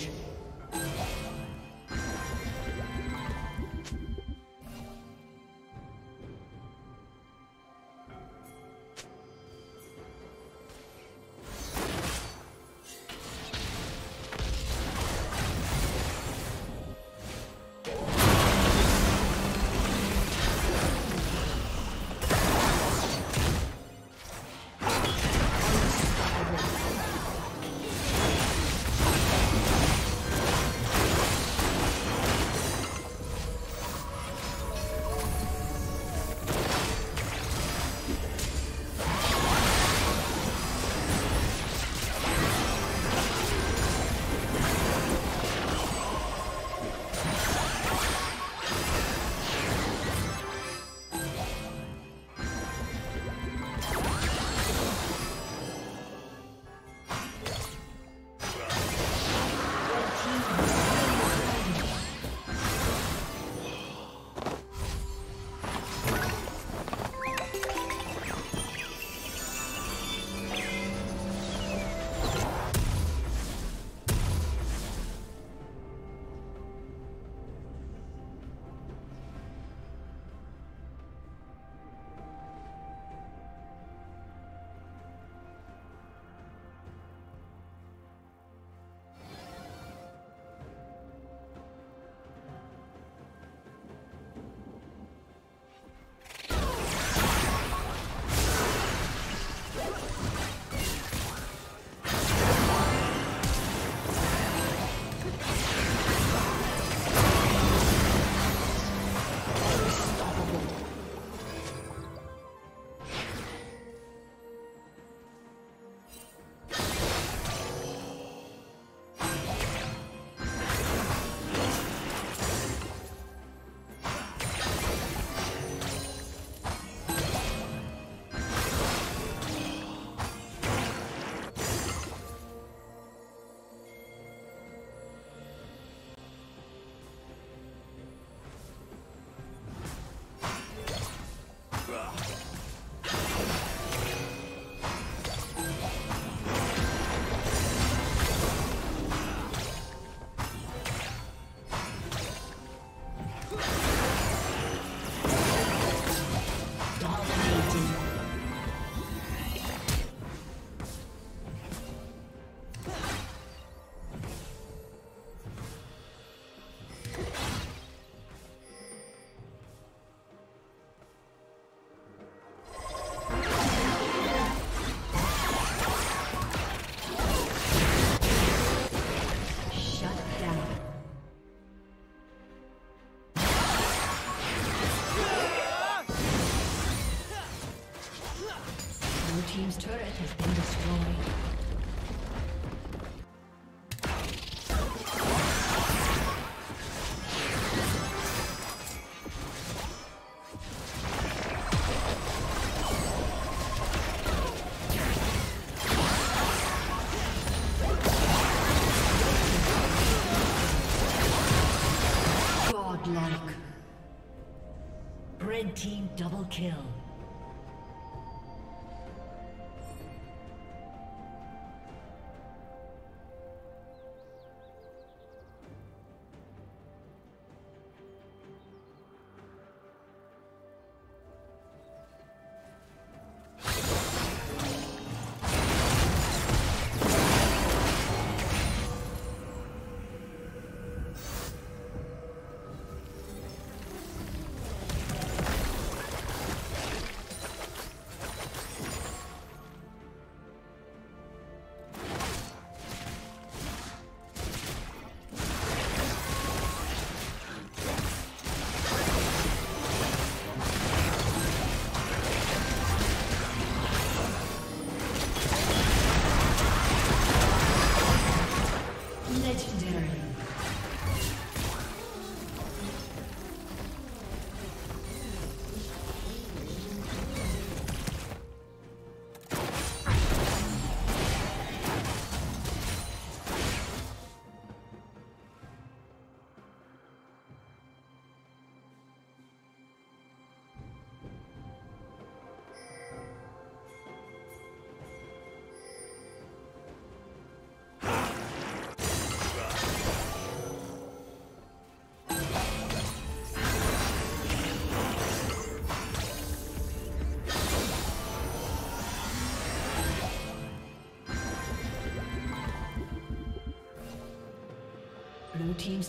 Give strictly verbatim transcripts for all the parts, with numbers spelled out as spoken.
language. Red team double kill. Blue team's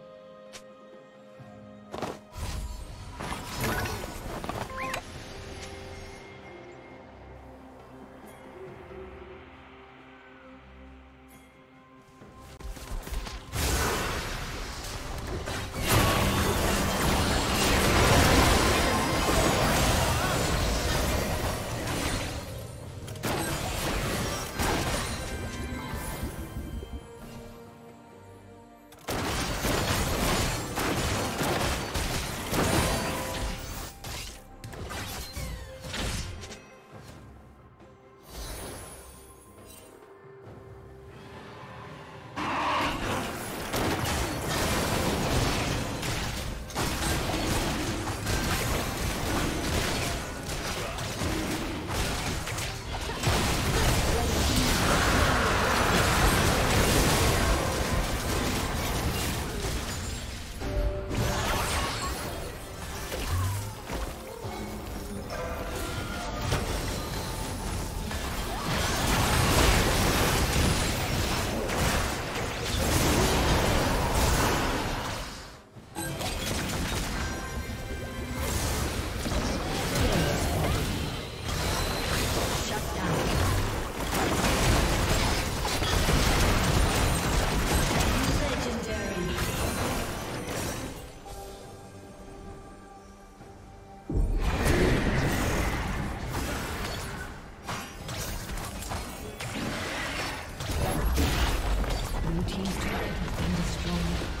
Blue team's turret has been destroyed.